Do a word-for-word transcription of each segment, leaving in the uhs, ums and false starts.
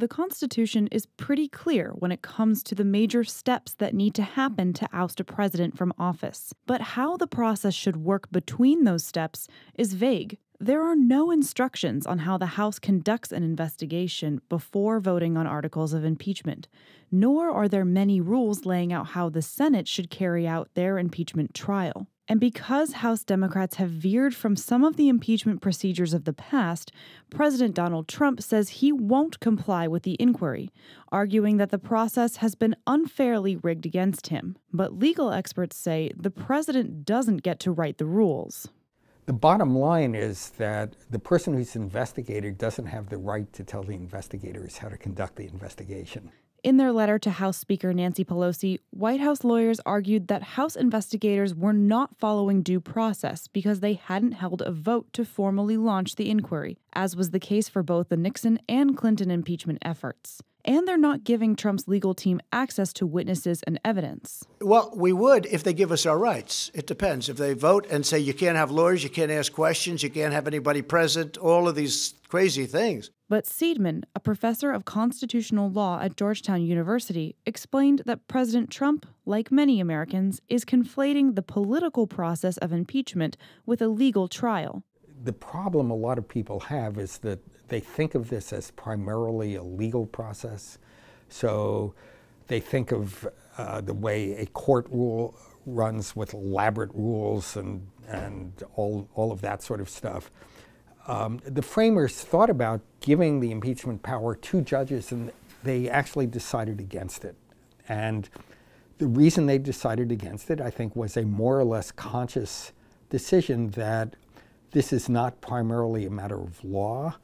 the Constitution is pretty clear when it comes to the major steps that need to happen to oust a president from office. But how the process should work between those steps is vague. There are no instructions on how the House conducts an investigation before voting on articles of impeachment, nor are there many rules laying out how the Senate should carry out their impeachment trial. And because House Democrats have veered from some of the impeachment procedures of the past, President Donald Trump says he won't comply with the inquiry, arguing that the process has been unfairly rigged against him. But legal experts say the president doesn't get to write the rules. The bottom line is that the person who's investigated doesn't have the right to tell the investigators how to conduct the investigation. In their letter to House Speaker Nancy Pelosi, White House lawyers argued that House investigators were not following due process because they hadn't held a vote to formally launch the inquiry, as was the case for both the Nixon and Clinton impeachment efforts. And they're not giving Trump's legal team access to witnesses and evidence. Well, we would if they give us our rights. It depends. If they vote and say you can't have lawyers, you can't ask questions, you can't have anybody present, all of these crazy things. But Seidman, a professor of constitutional law at Georgetown University, explained that President Trump, like many Americans, is conflating the political process of impeachment with a legal trial. The problem a lot of people have is that they think of this as primarily a legal process. So they think of uh, the way a court rule runs with elaborate rules and, and all, all of that sort of stuff. Um, the framers thought about giving the impeachment power to judges, and they actually decided against it. And the reason they decided against it, I think, was a more or less conscious decision that this is not primarily a matter of law,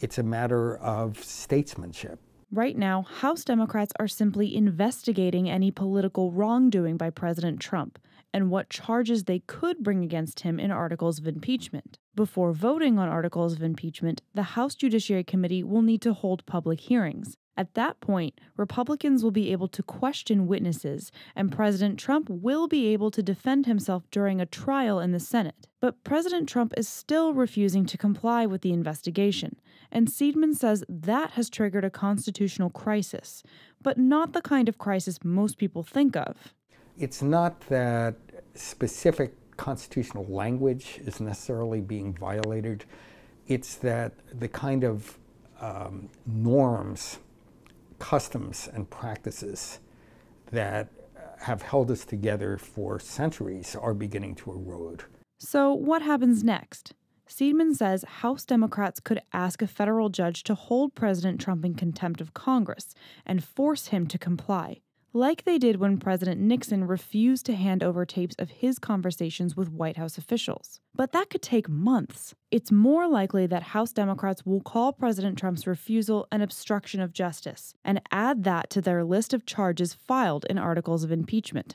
it's a matter of statesmanship. Right now, House Democrats are simply investigating any political wrongdoing by President Trump and what charges they could bring against him in articles of impeachment. Before voting on articles of impeachment, the House Judiciary Committee will need to hold public hearings. At that point, Republicans will be able to question witnesses, and President Trump will be able to defend himself during a trial in the Senate. But President Trump is still refusing to comply with the investigation, and Seidman says that has triggered a constitutional crisis, but not the kind of crisis most people think of. It's not that specific constitutional language is necessarily being violated. It's that the kind of um, norms, customs and practices that have held us together for centuries are beginning to erode. So what happens next? Seidman says House Democrats could ask a federal judge to hold President Trump in contempt of Congress and force him to comply, like they did when President Nixon refused to hand over tapes of his conversations with White House officials. But that could take months. It's more likely that House Democrats will call President Trump's refusal an obstruction of justice and add that to their list of charges filed in articles of impeachment.